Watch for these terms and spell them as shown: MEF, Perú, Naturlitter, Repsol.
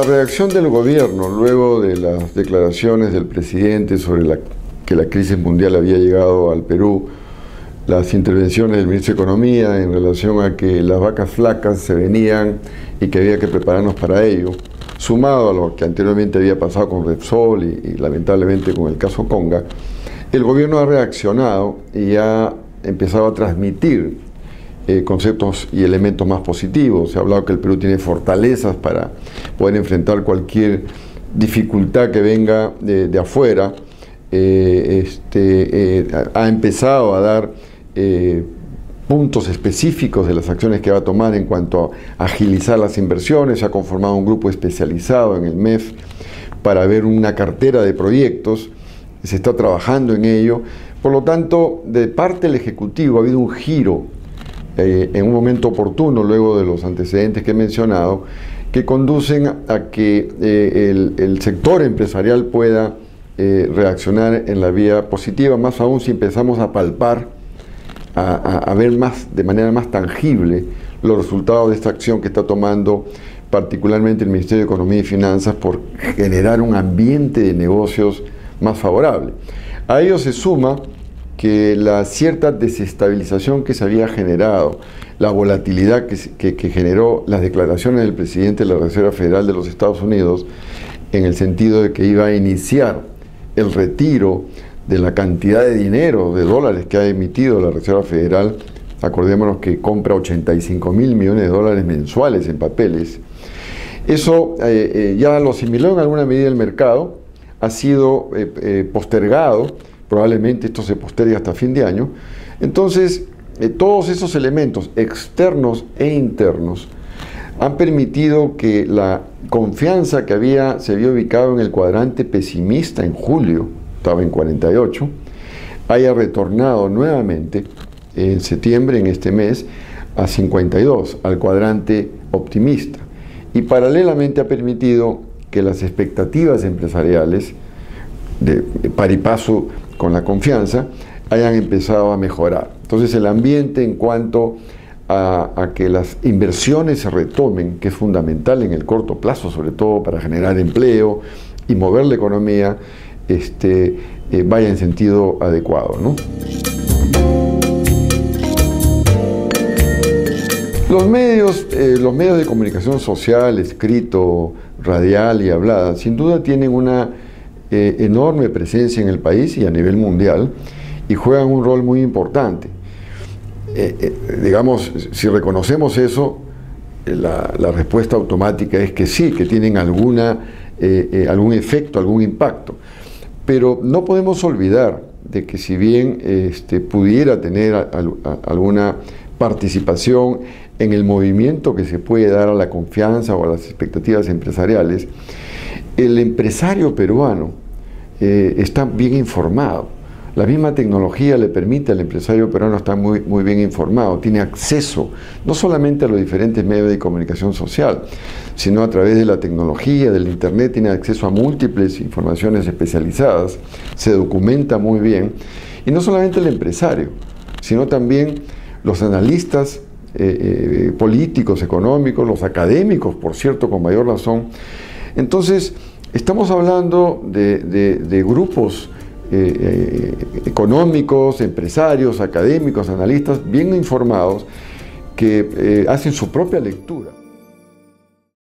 la reacción del gobierno luego de las declaraciones del presidente sobre que la crisis mundial había llegado al Perú, las intervenciones del ministro de Economía en relación a que las vacas flacas se venían y que había que prepararnos para ello, sumado a lo que anteriormente había pasado con Repsol y lamentablemente con el caso Conga, el gobierno ha reaccionado y ha empezado a transmitir conceptos y elementos más positivos. Se ha hablado que el Perú tiene fortalezas para poder enfrentar cualquier dificultad que venga de afuera. Ha empezado a dar puntos específicos de las acciones que va a tomar en cuanto a agilizar las inversiones. Se ha conformado un grupo especializado en el MEF para ver una cartera de proyectos. Se está trabajando en ello. Por lo tanto, de parte del Ejecutivo ha habido un giro en un momento oportuno, luego de los antecedentes que he mencionado, que conducen a que el sector empresarial pueda reaccionar en la vía positiva, más aún si empezamos a palpar, a ver de manera más tangible los resultados de esta acción que está tomando particularmente el Ministerio de Economía y Finanzas por generar un ambiente de negocios más favorable. A ello se suma que la cierta desestabilización que se había generado, la volatilidad que generó las declaraciones del presidente de la Reserva Federal de los Estados Unidos, en el sentido de que iba a iniciar el retiro de la cantidad de dinero, de dólares que ha emitido la Reserva Federal. Acordémonos que compra 85.000 millones de dólares mensuales en papeles. Eso ya lo asimiló en alguna medida el mercado, ha sido postergado. Probablemente esto se postergue hasta fin de año. Entonces, todos esos elementos externos e internos han permitido que la confianza que se había ubicado en el cuadrante pesimista en julio, estaba en 48, haya retornado nuevamente en septiembre, en este mes, a 52, al cuadrante optimista. Y paralelamente ha permitido que las expectativas empresariales, de par y paso con la confianza, hayan empezado a mejorar. Entonces, el ambiente en cuanto a que las inversiones se retomen, que es fundamental en el corto plazo, sobre todo para generar empleo y mover la economía, vaya en sentido adecuado, ¿no? Los medios de comunicación social, escrito, radial y hablada, sin duda tienen una enorme presencia en el país y a nivel mundial, y juegan un rol muy importante. Digamos, si reconocemos eso, la respuesta automática es que sí, que tienen algún efecto, algún impacto. Pero no podemos olvidar de que si bien pudiera tener alguna participación en el movimiento que se puede dar a la confianza o a las expectativas empresariales, el empresario peruano está bien informado. La misma tecnología le permite al empresario peruano estar muy bien informado, tiene acceso no solamente a los diferentes medios de comunicación social, sino a través de la tecnología, del internet, tiene acceso a múltiples informaciones especializadas, se documenta muy bien, y no solamente el empresario, sino también los analistas políticos, económicos, los académicos, por cierto, con mayor razón. Entonces, estamos hablando de grupos económicos, empresarios, académicos, analistas bien informados que hacen su propia lectura.